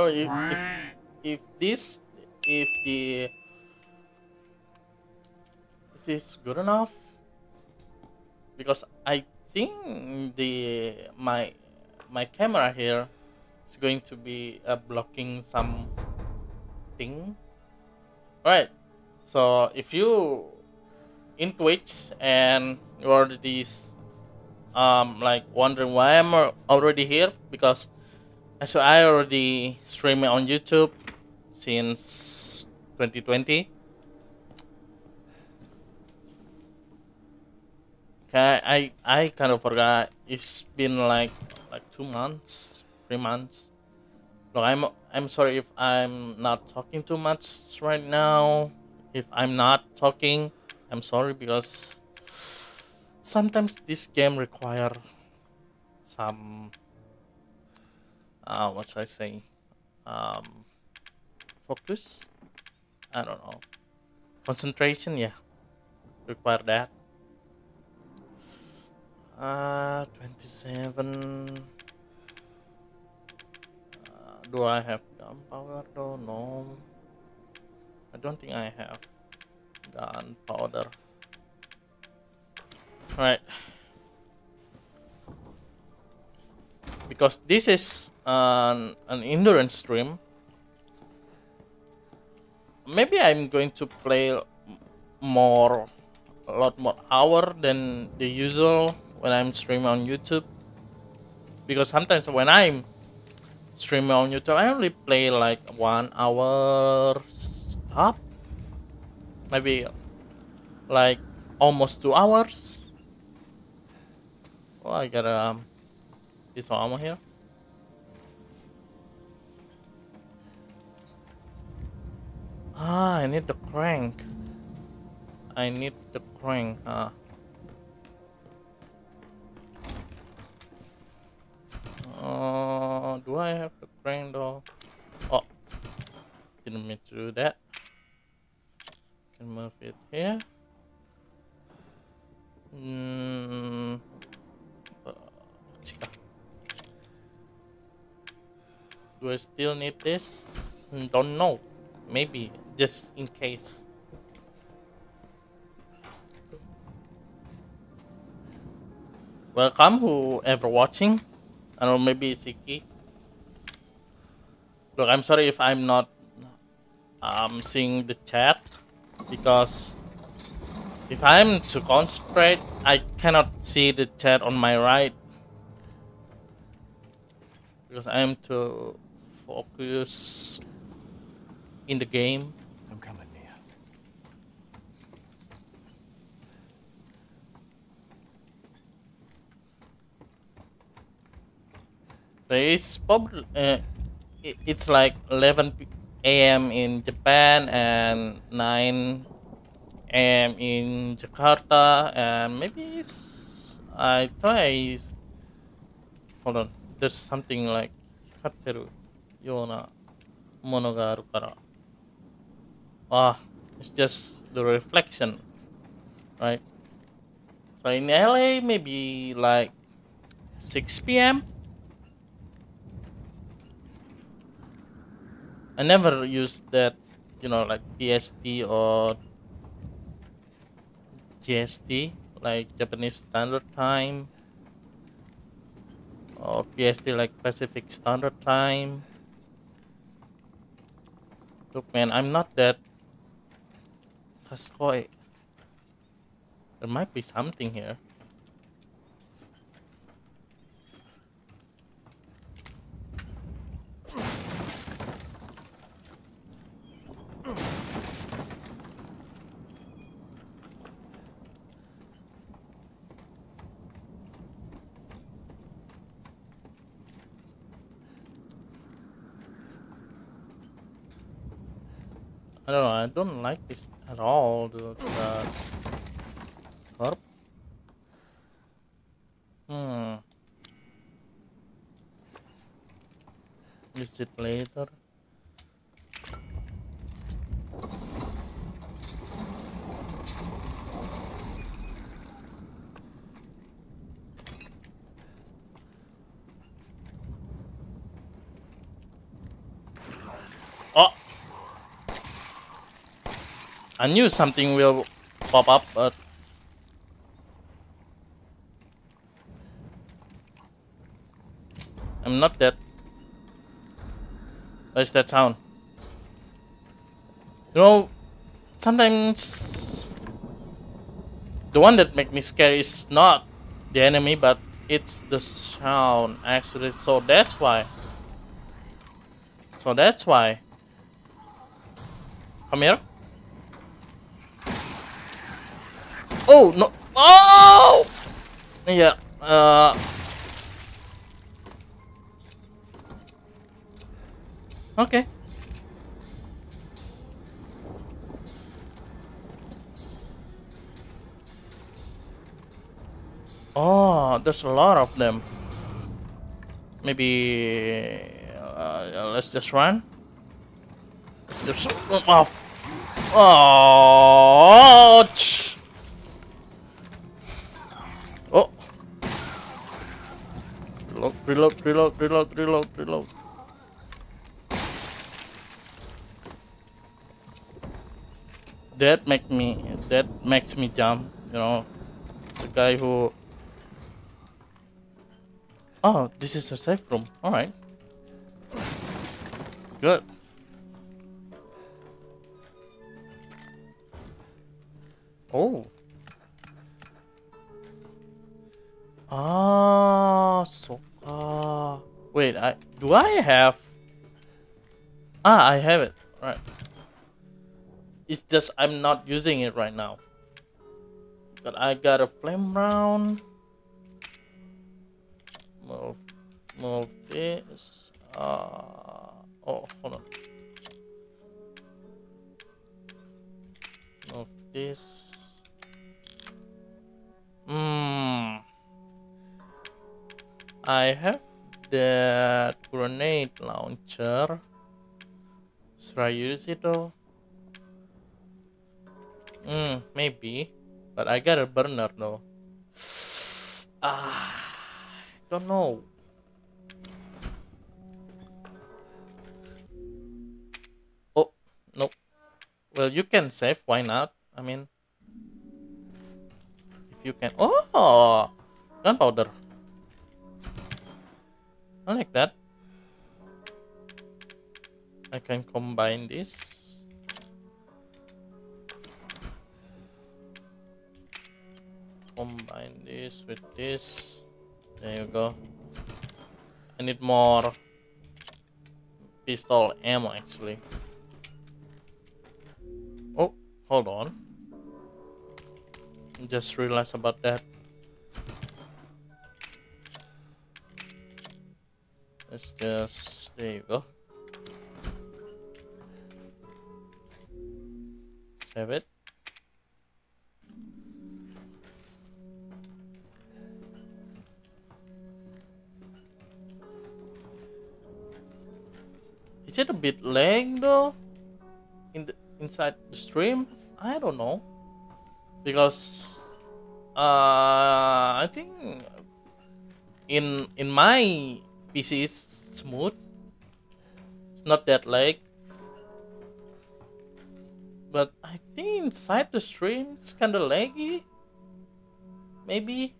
know if this is good enough, because I think my camera here is going to be blocking something. All right, so if you in Twitch and you are these like wondering why I'm already here, because as I already stream on YouTube since 2020. Okay, I kind of forgot. It's been like 2 months, 3 months. Look, I'm sorry if I'm not talking too much right now. If I'm not talking, I'm sorry, because sometimes this game require some what should I say? Focus? I don't know. Concentration, yeah. Require that. 27. Do I have gunpowder though? No. I don't think I have gunpowder. Alright. Because this is an endurance stream. Maybe I'm going to play a lot more hour than the usual when I'm streaming on YouTube. Because sometimes when I'm streaming on YouTube, I only play like 1 hour top. Maybe like almost 2 hours. Oh, I got this armor here. Ah, I need the crank. I need the crank. Do I have the crank though? Oh, didn't mean to do that. Can move it here. Do I still need this? Don't know. Maybe just in case. Welcome, whoever watching. I don't know, maybe it's Iki. Look, I'm sorry if I'm not seeing the chat, because if I'm to concentrate, I cannot see the chat on my right, because I am to focus in the game. I'm coming, Mia. There is probably it's like 11 AM in Japan and 9 AM in Jakarta, and maybe it's, I try. Hold on, there's something like hikateru yona mono ga aru kara. Ah, it's just the reflection, right? So in LA, maybe like 6 PM. I never used that, you know, like PST or GST, like Japanese Standard Time, or PST like Pacific Standard Time. Look, man, I'm not that Kaskoi. There might be something here. I don't know, I don't like this at all, dude. Is it later? I knew something will pop up, but I'm not dead. What is that sound? You know, sometimes the one that makes me scared is not the enemy, but it's the sound actually. So that's why. Come here. Oh no! Oh! Yeah. Okay. Oh, there's a lot of them. Maybe let's just run. There's oh, oh, oh. Reload. That makes me jump, you know, the guy who. Oh, this is a safe room. All right. Good. Oh. Ah, so wait, I have it. All right. It's just I'm not using it right now. But I got a flame round. Move this. Oh, hold on. Move this. I have that grenade launcher. Should I use it though? Maybe. But I got a burner though. Don't know. Oh, nope. Well, you can save. Why not? I mean, if you can. Oh, gunpowder. I like that. I can combine this. Combine this with this. There you go. I need more pistol ammo actually. Oh, hold on. Just realized about that. Let's just, there you go. Save it. Is it a bit lag though inside the stream? I don't know, because I think in my PC it's smooth. It's not that lag, but I think inside the stream it's kind of laggy. Maybe.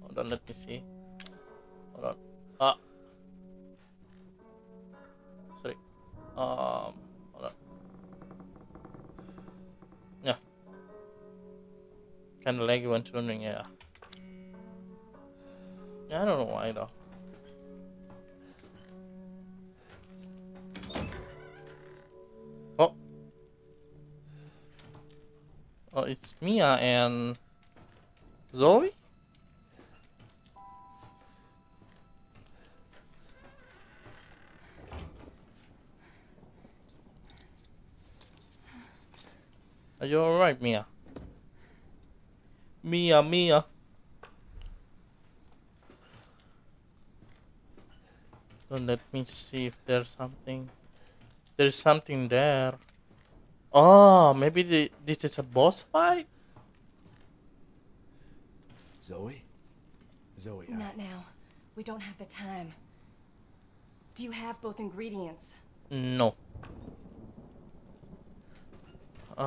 Hold on, let me see. Hold on. Hold on. Yeah, kind of laggy when tuning. Yeah, I don't know why though. Oh, it's Mia and Zoe. Are you alright, Mia? Mia. So let me see if there's something. There's something there. Oh, maybe this is a boss fight? Zoe. Not now. We don't have the time. Do you have both ingredients? No. Give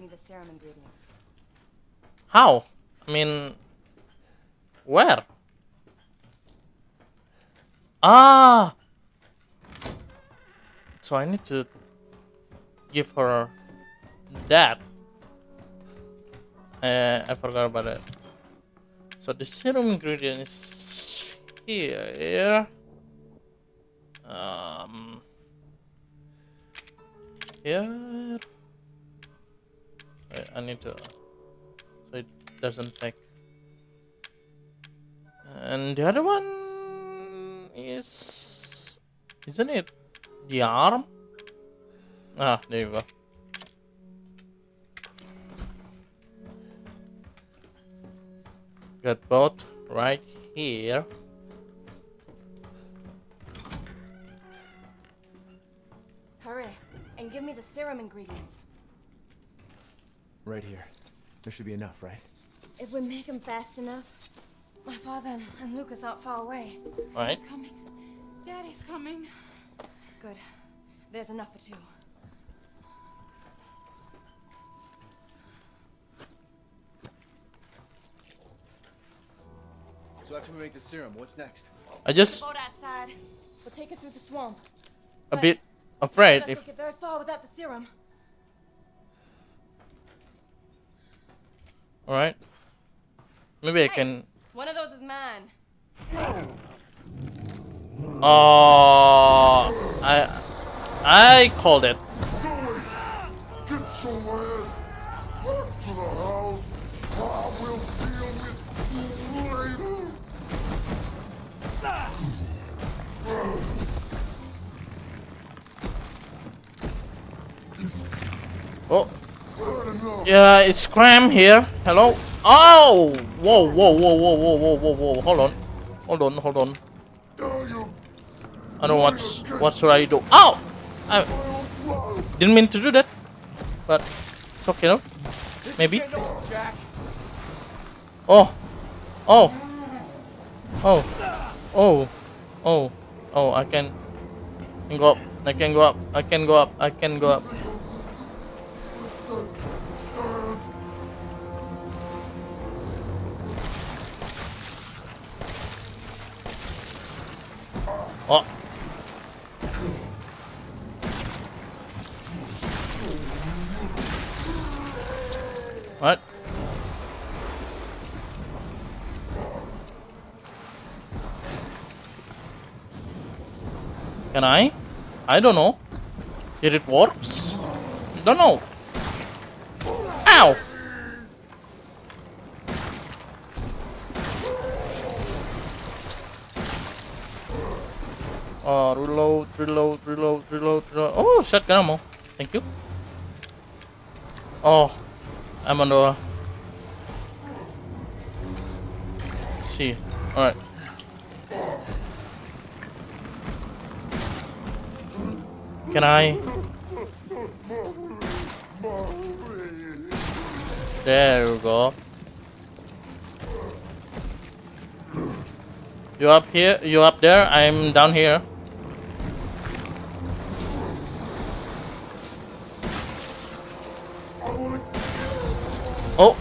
me the serum ingredients. How? I mean, where? Ah! So I need to give her that. I forgot about it. So the serum ingredient is here. Here. Wait, I need to. So it doesn't take. And the other one is, isn't it? The arm. Ah, there you go. Got both right here. Hurry and give me the serum ingredients. Right here. There should be enough, right? If we make them fast enough. My father and Lucas aren't far away. All right. He's coming. Daddy's coming. Good. There's enough for two. So after we make the serum, what's next? I just. Boat outside. We'll take it through the swamp. A bit afraid if. Get very far without the serum. All right. Maybe I can. One of those is mine. Oh, I called it. Get your ass back to the house. I will deal with you later. Oh. Yeah, it's Cram here. Hello. Oh! Whoa, whoa, whoa, whoa, whoa, whoa, whoa, whoa. Hold on. Hold on, hold on. I don't know what should I do. Ow! I didn't mean to do that. But it's okay, no? Maybe. Oh. Oh. Oh. Oh. Oh. Oh, I can go up. I can go up. I can go up. I can go up. Oh. What? Can I? I don't know. Did it work? Don't know. Ow! Oh, reload, reload, reload, reload, reload. Oh, shotgun ammo. Thank you. Oh, I'm on the. See. Alright. Can I? There we go. You up here? You up there? I'm down here. Oh,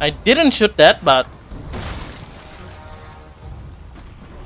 I didn't shoot that, but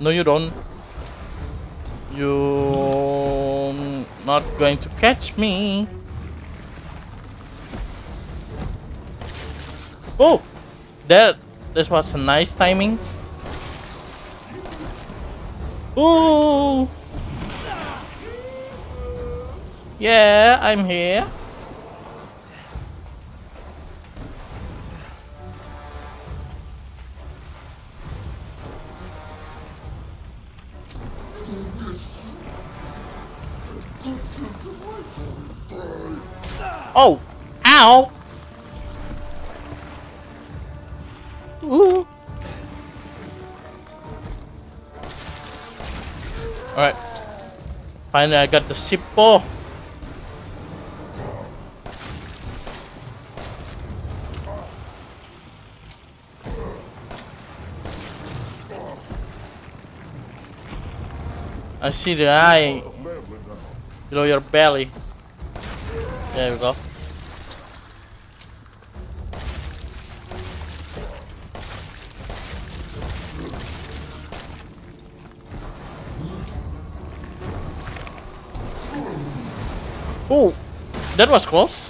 No, you don't. You're not going to catch me. Oh, that was a nice timing. Oh. Yeah, I'm here. Oh! Ow! Ooh! Alright. Finally, I got the Sippo! I see the eye below your belly. There we go. Oh, that was close.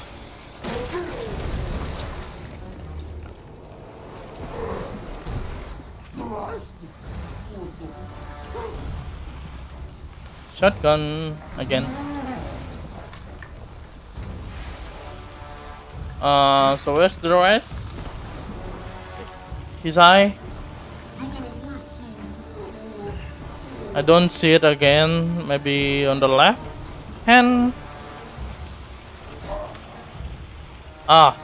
Shotgun again. So where's the rest? His eye. I don't see it again. Maybe on the left hand. Ah.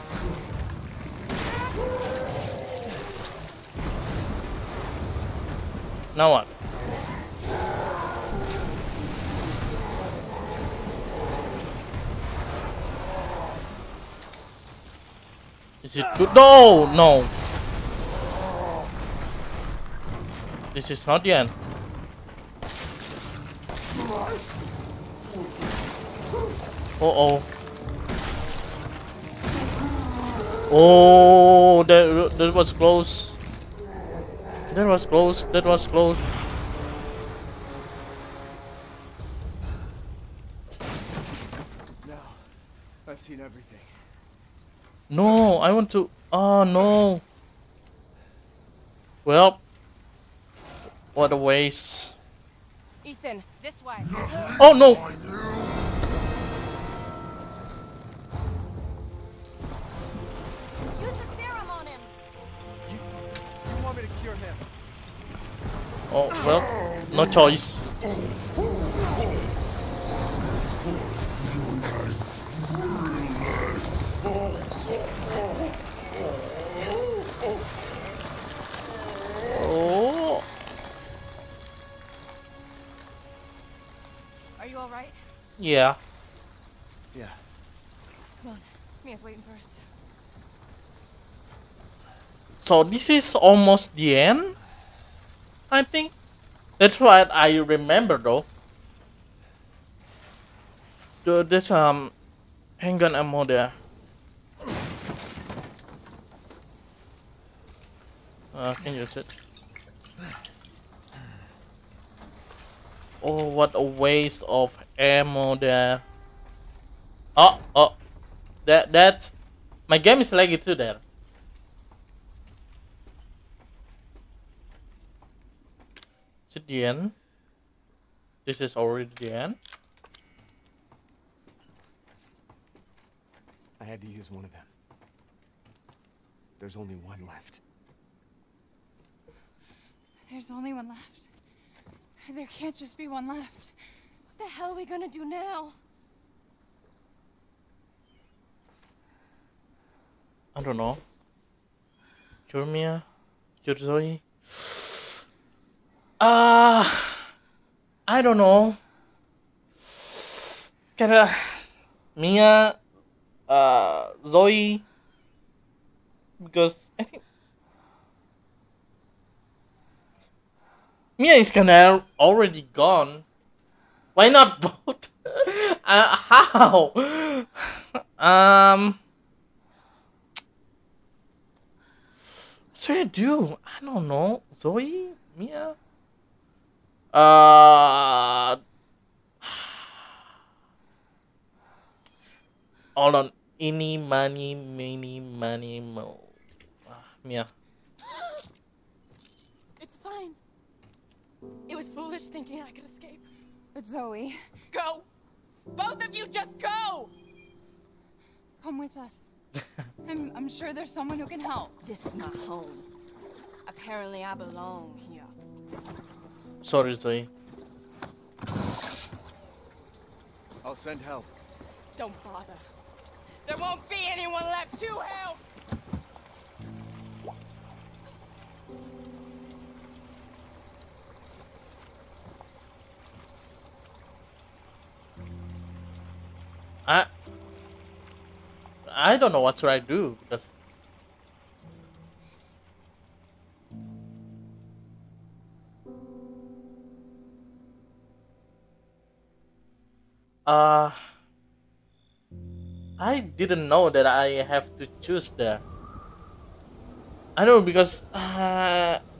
Now what? Is it good? No, no. This is not the end. Uh-oh. Oh, that was close. That was close. That was close. Now, I've seen everything. No, I want to. Oh no. Well, what a waste. Ethan, this way. Oh no. Use the serum on him. You want me to cure him? Oh well, no choice. Oh. Are you all right? Yeah. Yeah. Come on, Mia's waiting for us. So this is almost the end, I think. That's what I remember, though. There's handgun ammo there. I can use it. Oh, what a waste of ammo there. Oh, that's my game is laggy too there. Is it the end? This is already the end. I had to use one of them. There's only one left. There's only one left. There can't just be one left. What the hell are we gonna do now? I don't know. Cure Mia? Cure Zoe? I don't know. Can I... Mia? Zoe? Because I think... Mia is kinda already gone. Why not both? How? So I do. I don't know. Zoe, Mia. Hold on. Any money, many money more. Mia. It was foolish thinking I could escape. But Zoe... Go! Both of you just go! Come with us. I'm sure there's someone who can help. This is not home. Apparently I belong here. Sorry, Zoe. I'll send help. Don't bother. There won't be anyone left to help! I don't know what should I do, because I didn't know that I have to choose there. I don't know, because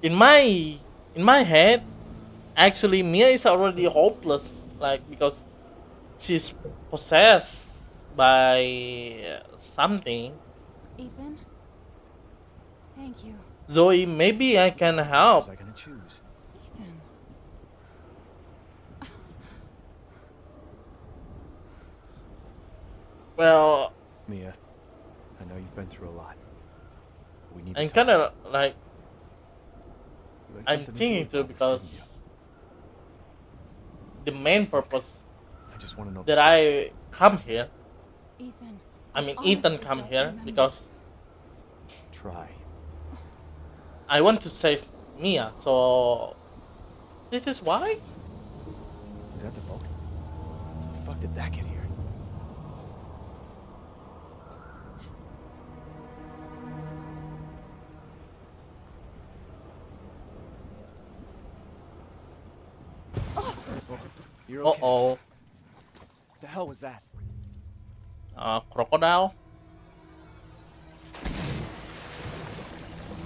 in my head, actually Mia is already hopeless, like, because she's possessed by something. Ethan, thank you. Zoe, maybe I can help. I'm gonna choose. Ethan. Well, Mia, I know you've been through a lot. We need. I'm kind of like, I'm thinking too, because the main purpose just want to know that I come here. Ethan. I mean, Ethan come here because I want to save Mia. So this is why. Is that the boat? How the fuck did that get here? Oh. You're okay. Uh-oh. The hell was that? Crocodile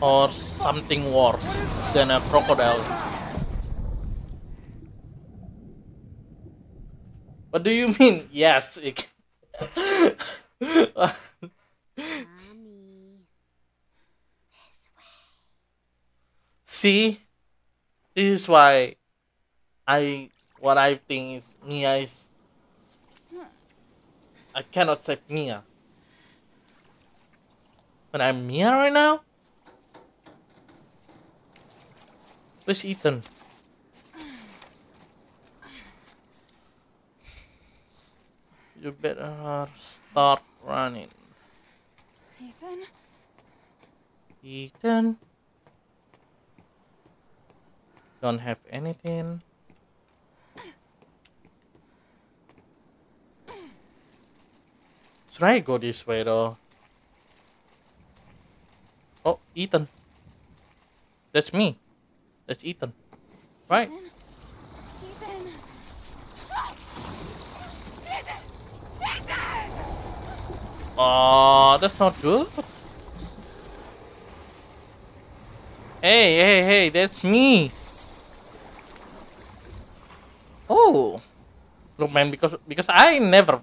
or something worse than a crocodile. What do you mean? Yes, it Mommy. This way. See, this is why I think is Mia is. I cannot save Mia. But I'm Mia right now? Where's Ethan? You better start running. Ethan? Ethan? Don't have anything. Should I go this way though? Oh, Ethan. That's me. That's Ethan. Right. Ethan. Ethan. Ethan. Oh, that's not good. Hey, hey, hey, that's me. Oh. Look, man, because I never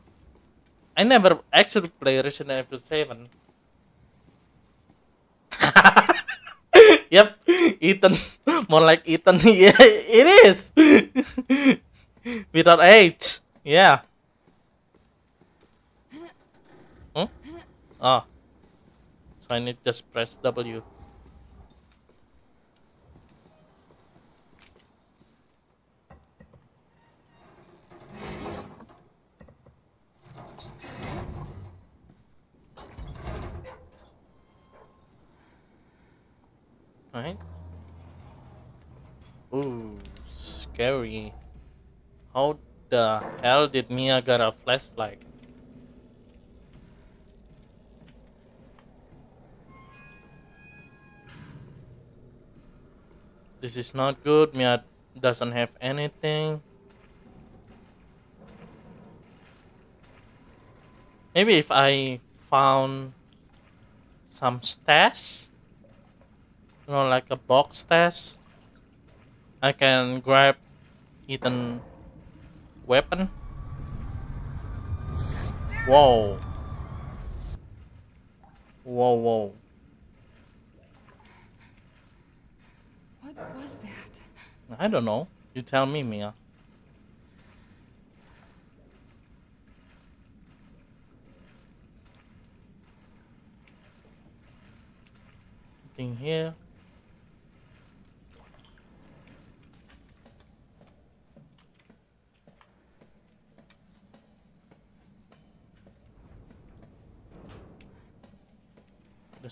actually play Resident Evil 7. Yep, Ethan. More like Ethan. Yeah, it is. Without H. Yeah. Hmm? Oh. So I need just press W. Right? Ooh, scary. How the hell did Mia get a flashlight? This is not good. Mia doesn't have anything. Maybe if I found some stats, you know, like a box test, I can grab Ethan's weapon. Whoa. Whoa, whoa. What was that? I don't know. You tell me, Mia. Nothing here.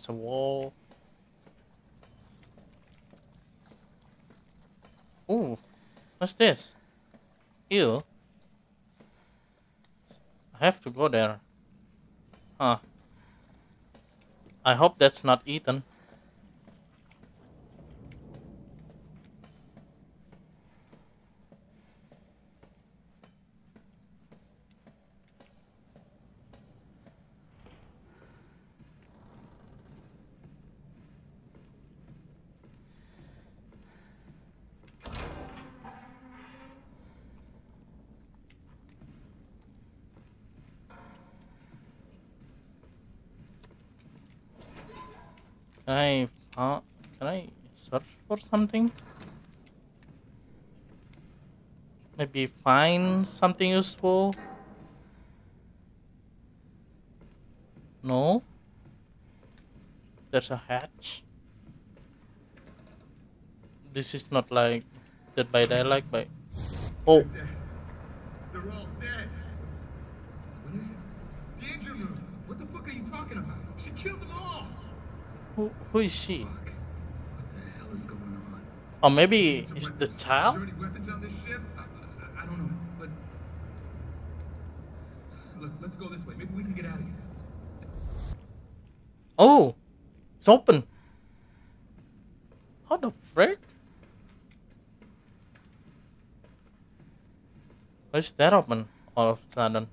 There's a wall. Ooh, what's this? Ew. I have to go there. Huh. I hope that's not Ethan. Can I search for something? Maybe find something useful? No? There's a hatch. This is not like Dead by Daylight, but... Oh! They're all dead! What is it? The engine room! What the fuck are you talking about? She killed them all! Who is she? What the hell is going on? Or maybe it's the child? Is there any weapons on this ship? I don't know, but... Look, let's go this way. Maybe we can get out of here. Oh! It's open! How the frick? Why is that open all of a sudden?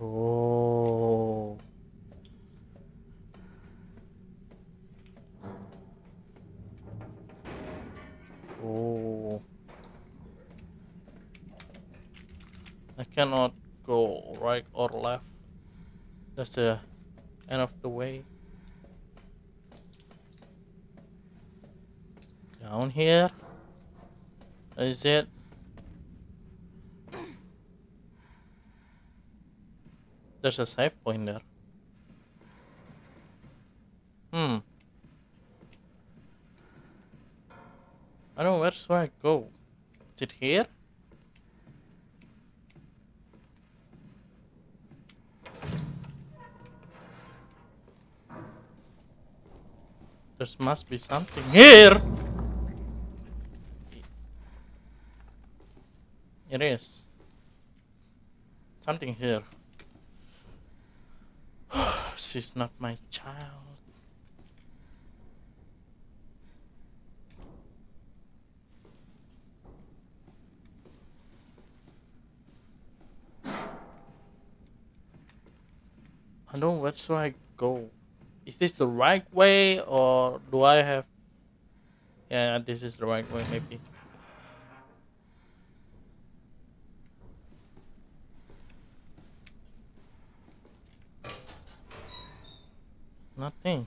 Oh... Oh, I cannot go right or left. That's the end of the way. Down here is it? There's a safe point there. Hmm. I don't know, where should I go? Is it here? There must be something here! It is. Something here. She's not my child. I don't know, where should I go? Is this the right way or do I have... Yeah, this is the right way maybe. Nothing.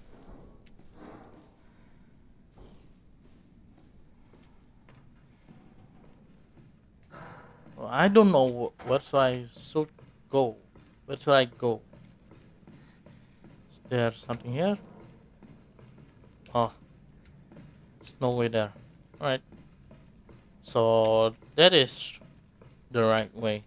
Well, I don't know where should I should go. Where should I go? There's something here. Oh, there's no way there. Alright. So that is the right way.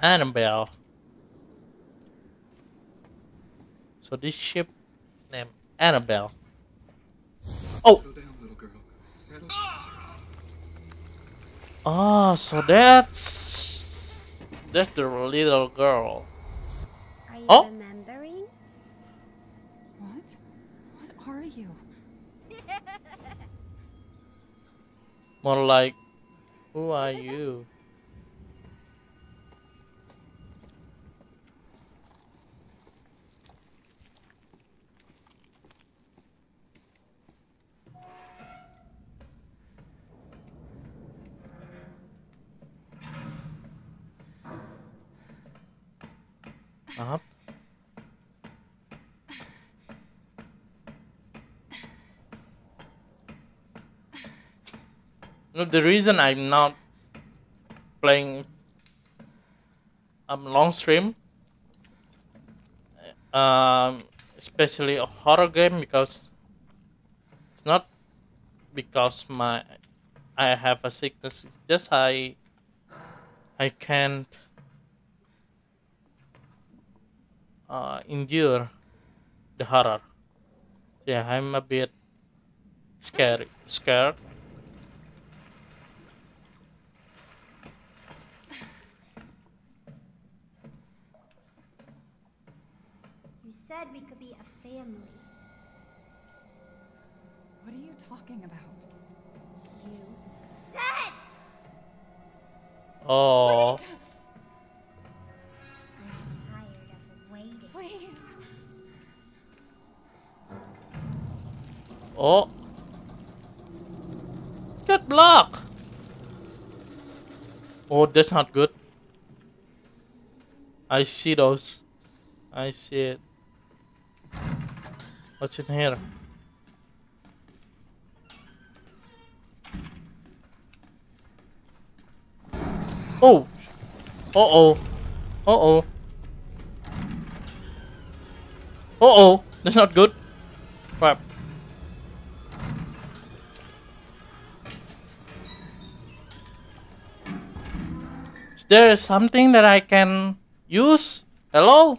Annabelle. So this ship is named Annabelle. Oh! Oh, so that's the little girl. Are you remembering? What? What are you? More like, who are you? Up. No, the reason I'm not playing long stream, especially a horror game, because it's not because I have a sickness. It's just I can't endure the horror. Yeah, I'm a bit scared. You said we could be a family. What are you talking about? You said. Oh. Wait. Oh, get blocked. Oh, that's not good. I see those. I see it. What's in here? Oh, oh, that's not good. Crap. There is something that I can use. Hello?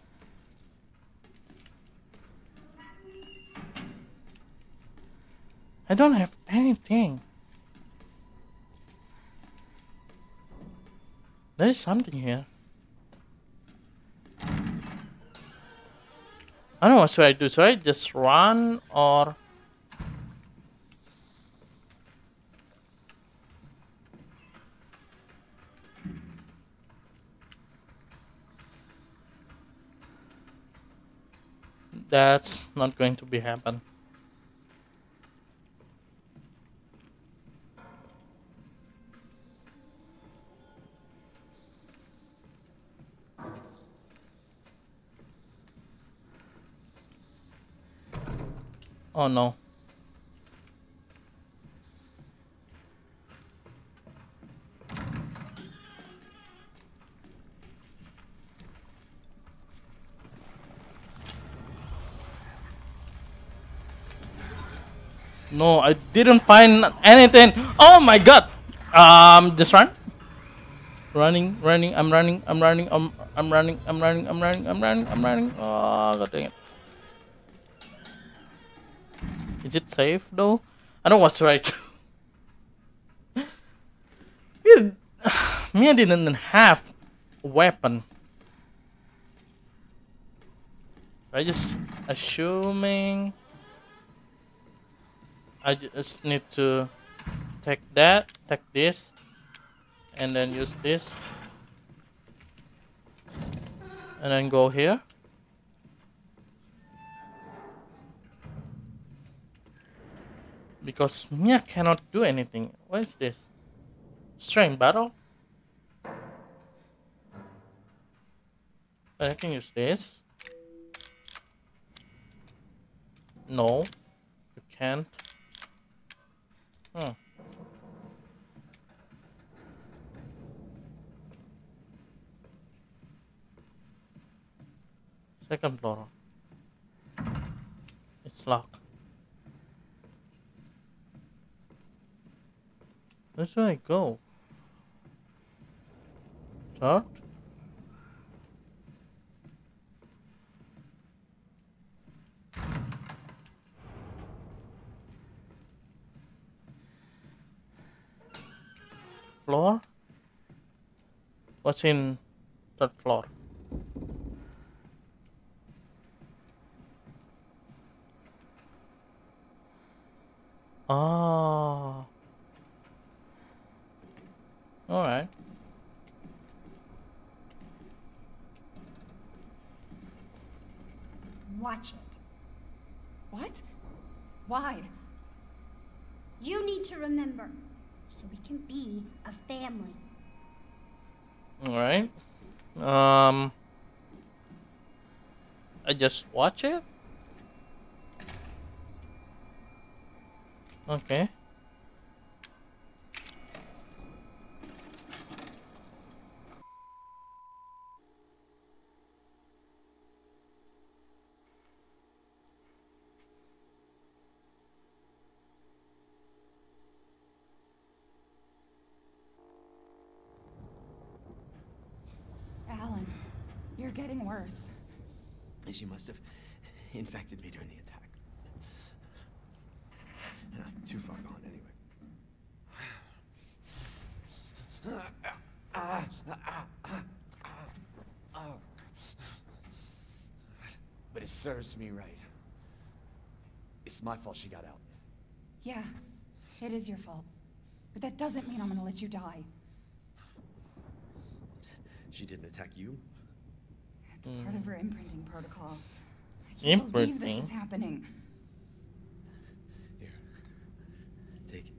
I don't have anything. There is something here. I don't know what should I do. Should I just run or... That's not going to be happen. Oh no. No, I didn't find anything. Oh my god. Just run. Running. I'm running. Oh god dang it. Is it safe though? I don't know what's right. Mia didn't have a weapon. I just assuming I just need to take that, take this, and then use this, and then go here. Because Mia cannot do anything. What is this? Strength battle? I can use this. No, you can't. Second floor. It's locked. Where should I go? Third? Floor? What's in that floor? Ah. All right. Watch it. What? Why? You need to remember. So we can be a family. All right. I just watch it. Okay. Alan, you're getting worse. She must have infected me during the attack. And I'm too far gone anyway. But it serves me right. It's my fault she got out. Yeah, it is your fault. But that doesn't mean I'm gonna let you die. She didn't attack you? It's part of her imprinting protocol. I can't believe this is happening. Here, take it.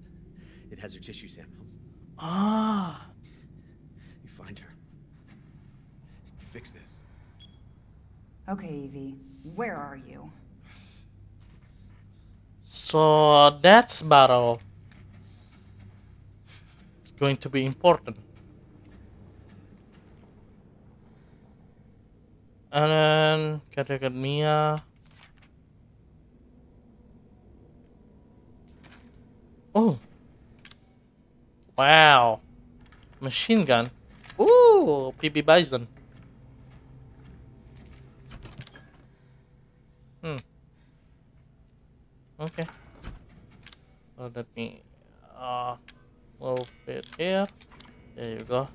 It has her tissue samples. Ah! You find her. You fix this. Okay, Evie, where are you? So that's battle. It's going to be important. And then get Mia. Oh. Wow. Machine gun. Ooh, PB Bison. Okay. Well, let me move it here. There you go.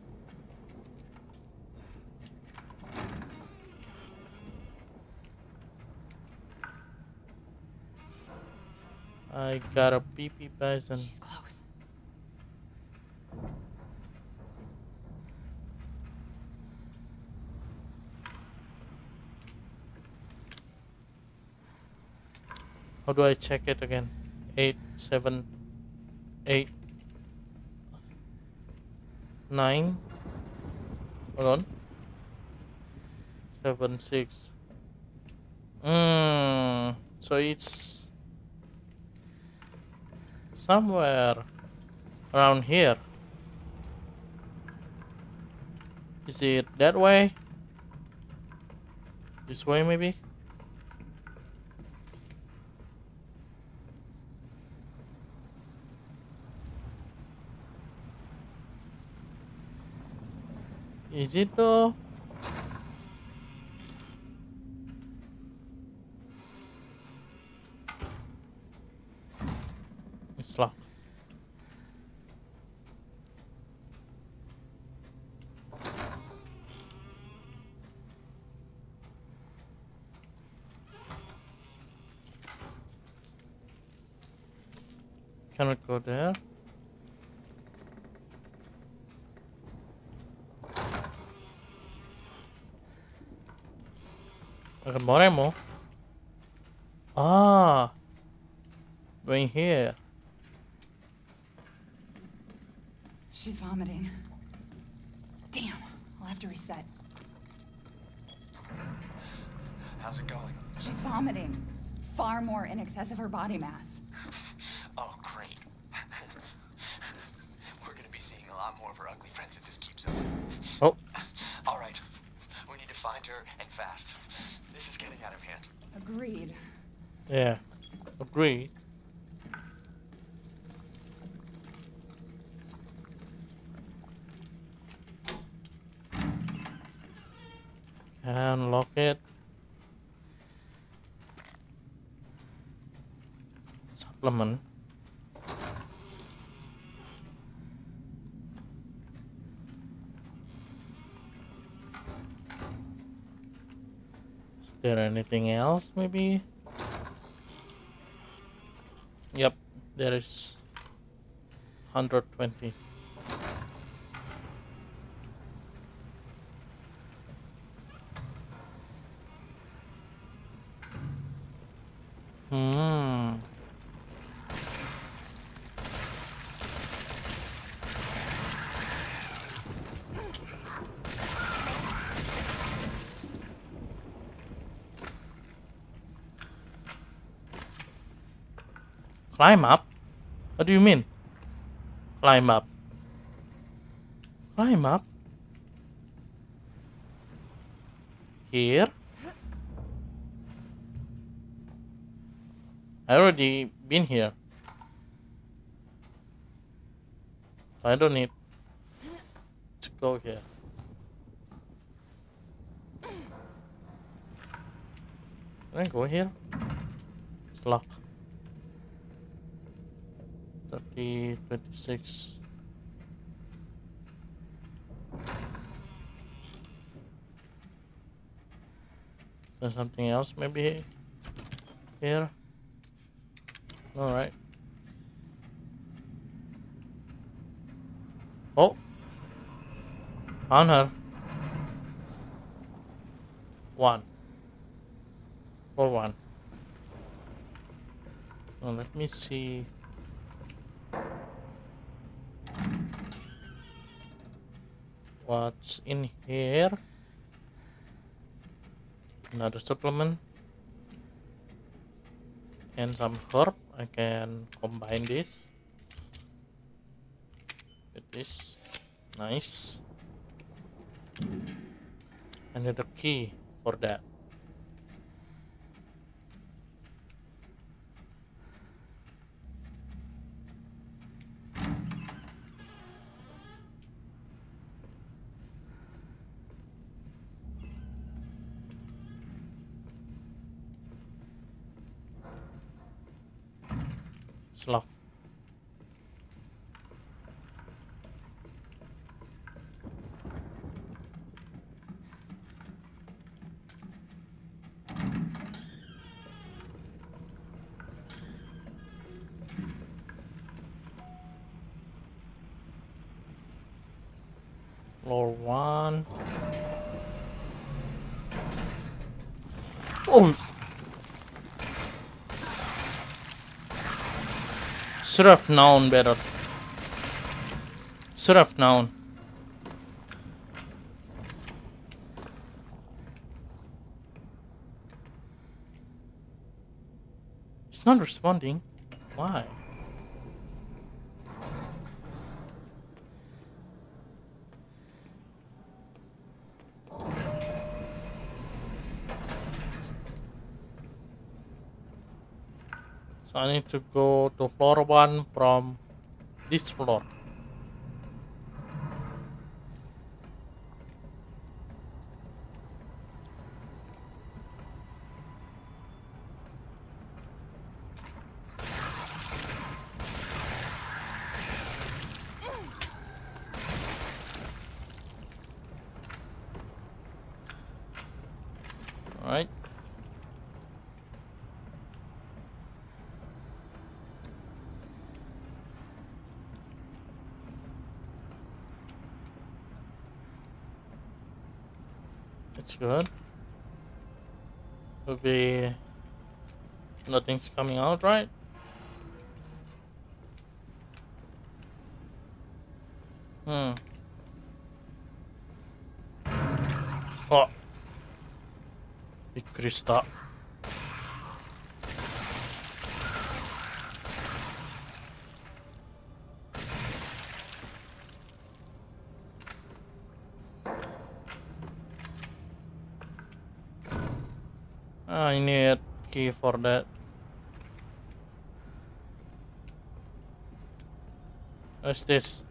I got a PP Bison. She's close. How do I check it again? 8, 7, 8, 9. Hold on. 7, 6. So it's somewhere around here. Is it that way? This way maybe? Is it though? It's locked. Cannot go there. Moremo. Ah, going here. She's vomiting. Damn, I'll have to reset. How's it going? She's vomiting. Far more in excess of her body mass. Oh, great. We're gonna be seeing a lot more of her ugly friends if this keeps up. Oh. All right. We need to find her and fast. This is getting out of hand. Agreed. Yeah. Agreed. And lock it. Supplement. There anything else maybe? Yep, there is 120. Climb up? What do you mean? Climb up. Climb up? Here? I already been here. I don't need to go here. Can I go here? It's locked. 30, 26. There's something else maybe here. All right. Oh, found her. One. For one. Now let me see. What's in here? Another supplement. And some herb. I can combine this with this. Nice. I need a key for that. It's locked. Floor one. Oh. Should have known better. Should have known. It's not responding. Why? So I need to go to floor one from this floor. All right. Good. Would be nothing's coming out, right? Hmm. Oh, big crystal. I need key for that. What's this?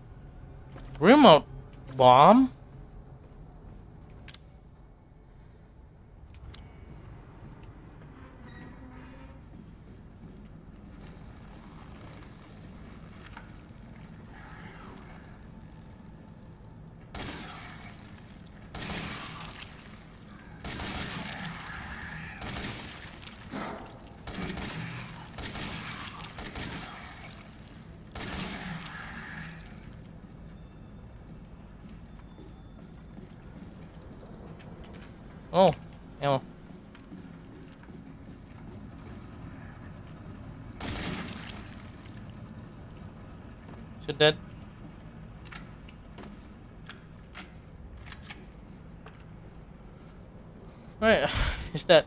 Remote bomb? Oh, ammo. Shoot that. Right, is that?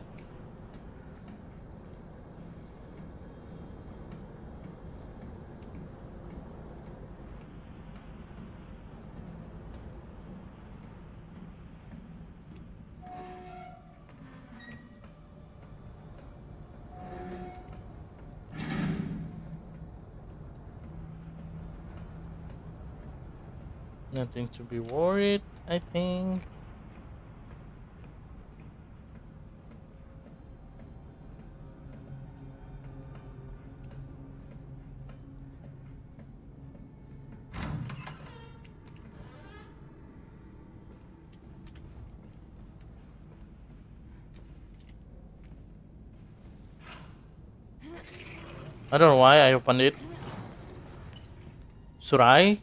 Nothing to be worried, I think. I don't know why I opened it. Should I?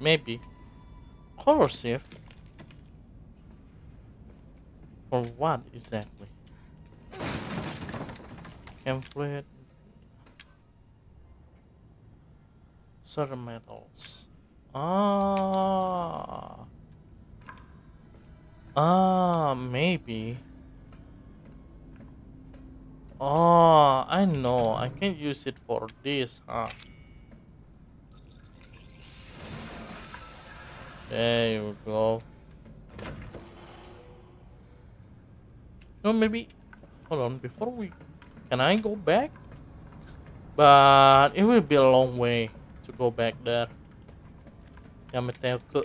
Maybe. Corrosive? For what exactly? Campfire. Certain metals. Maybe. Oh, I know. I can use it for this, huh? There you go. No, maybe. Hold on. Before we. Can I go back? But it will be a long way to go back there. Yamateoku.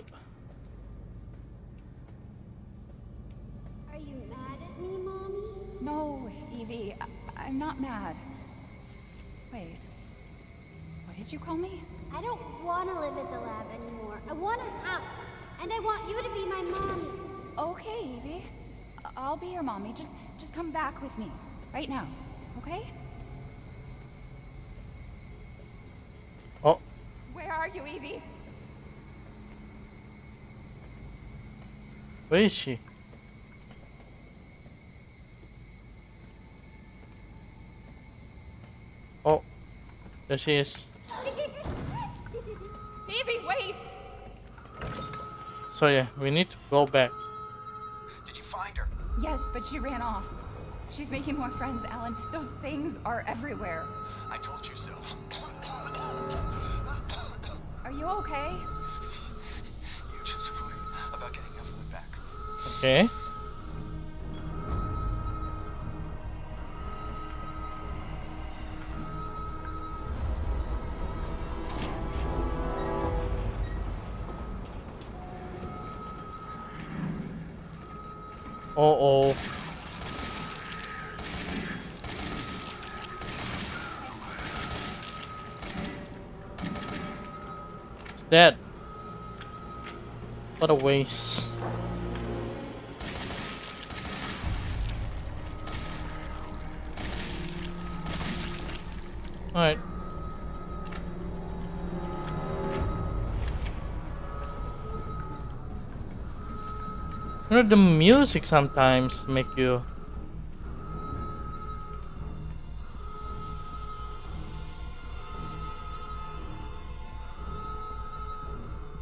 Are you mad at me, Mommy? No, Evie. I'm not mad. Wait. What did you call me? I don't want to live at the lab anymore. I want a house. And I want you to be my mommy. Okay, Evie. I'll be your mommy. Just come back with me. Right now. Okay? Oh. Where are you, Evie? Where is she? Oh. There she is. Evie, wait! So yeah, we need to go back. Did you find her? Yes, but she ran off. She's making more friends, Alan. Those things are everywhere. I told you so. Are you okay? You just worry about getting Evelyn back. Okay. Uh-oh. Dead. What a waste. All right. You know, the music sometimes make you.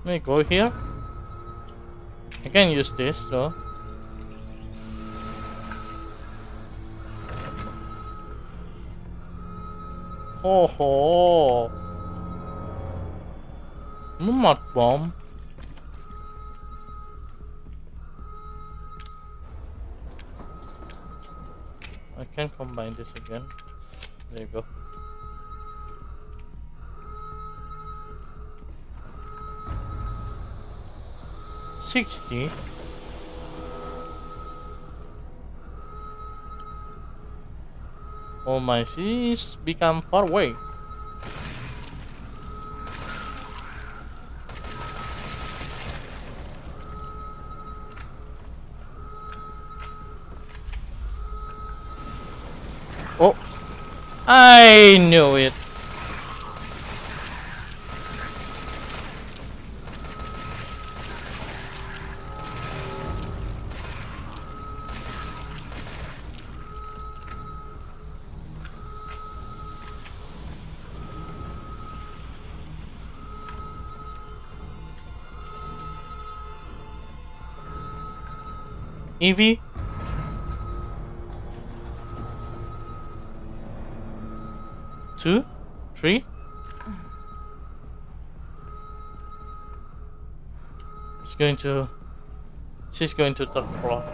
Let me go here. I can use this though. Ho ho. Mud bomb. I can combine this again. There you go. Oh my, she's become far away. Oh, I knew it. Evie? Two? Three? She's going to third floor.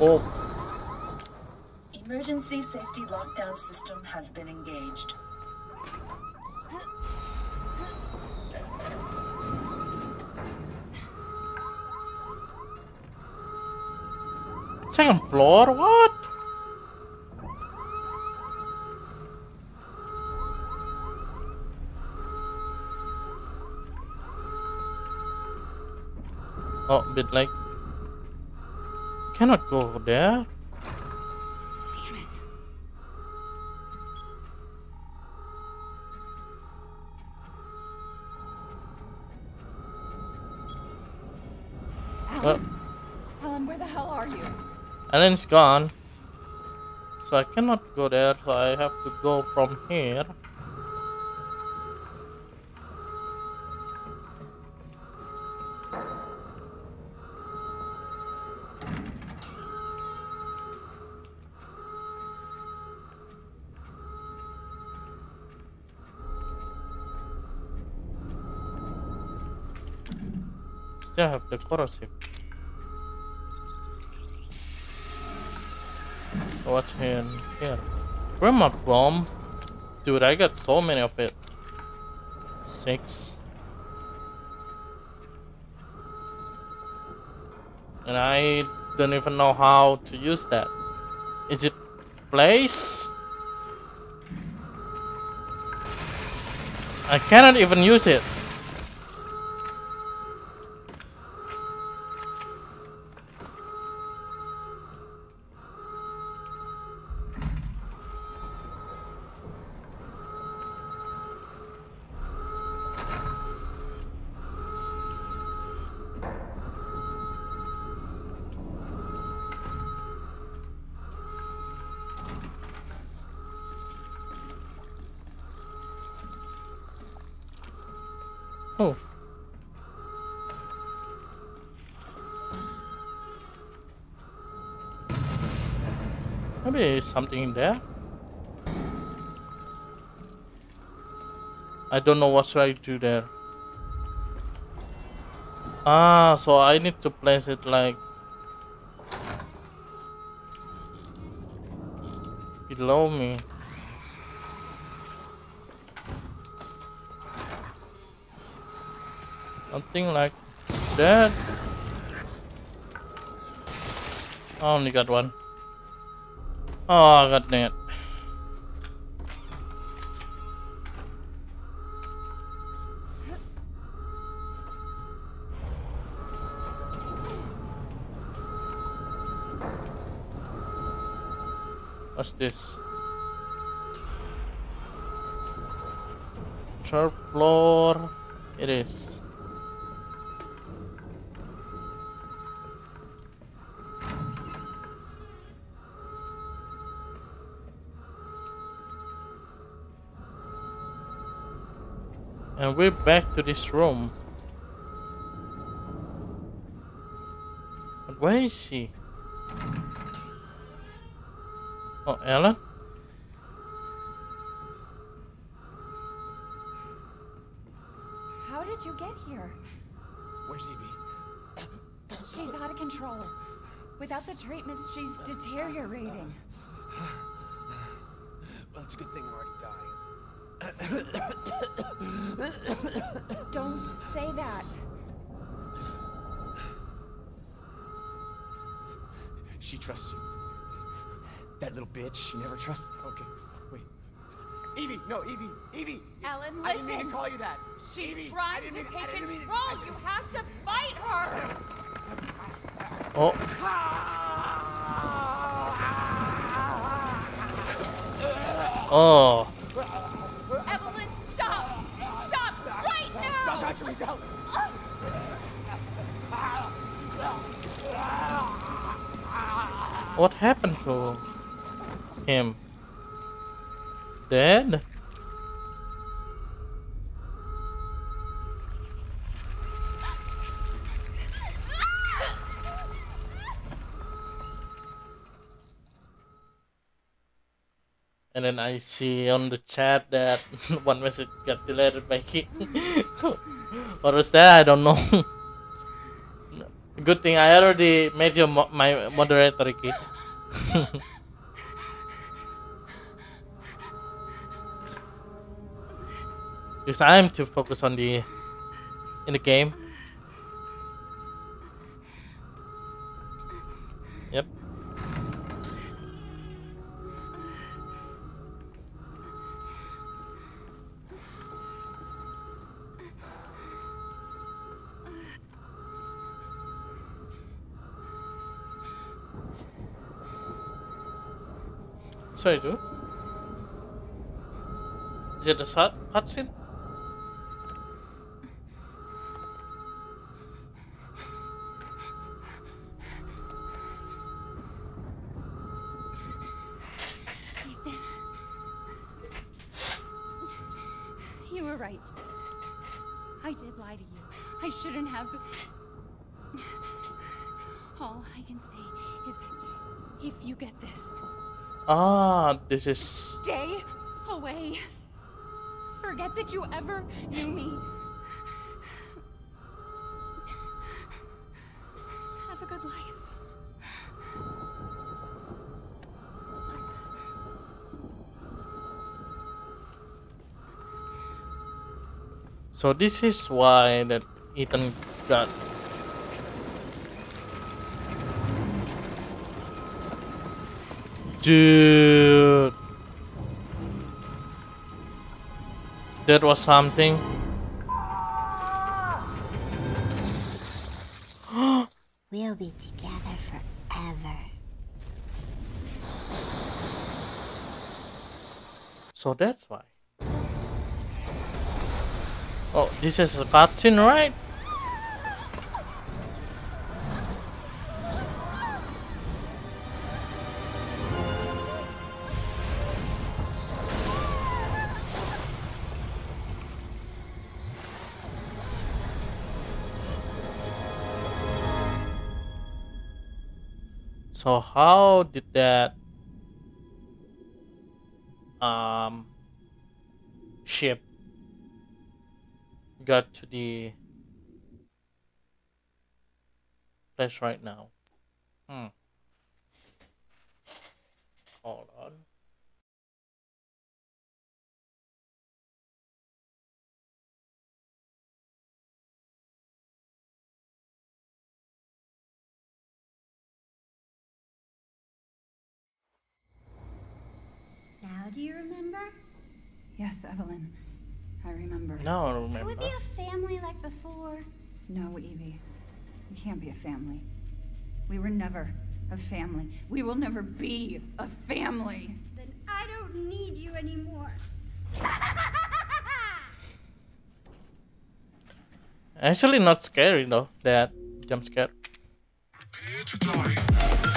Oh. Emergency safety lockdown system has been engaged. Second floor? What? Oh, a bit like... Cannot go there. Damn it. Alan. Alan, where the hell are you? Alan's gone. So I cannot go there, so I have to go from here. Still have the corrosive. What's in here? Where's my bomb? Dude, I got so many of it. 6. And I don't even know how to use that. Is it place? I cannot even use it. Oh. Maybe there's something in there. I don't know what's right to there. Ah, so I need to place it like below me. Something like that. I only got one. Oh, god dang it. What's this? Third floor. It is. And we're back to this room. But where is she? Oh, Ellen? How did you get here? Where's Evie? She's out of control. Without the treatments, she's deteriorating. Well, it's a good thing we're already dying. Don't say that. She trusts you. That little bitch, she never trusts. Okay, wait. Evie, no, Evie, Evie. Alan, listen. I didn't mean to call you that. She's Evie, trying to take control. You have to fight her. Oh. Oh. What happened to him? Dead? And then I see on the chat that one message got deleted by him. What was that? I don't know. Good thing I already made you my moderator, Ricky. Because I'm too focused on the game. Yep. Sorry, dude. Is it a cutscene? Ah, this is... Stay away. Forget that you ever knew me. Have a good life. So this is why that Ethan got... Dude, that was something. We'll be together forever. So that's why. Oh, this is a cutscene, right? So how did that ship got to the place right now? Hold on. Do you remember? Yes, Evelyn. I remember. No, I remember. It would be a family like before. No, Evie. We can't be a family. We were never a family. We will never be a family. Then I don't need you anymore. Actually, not scary though. That jump scare. Prepare to die.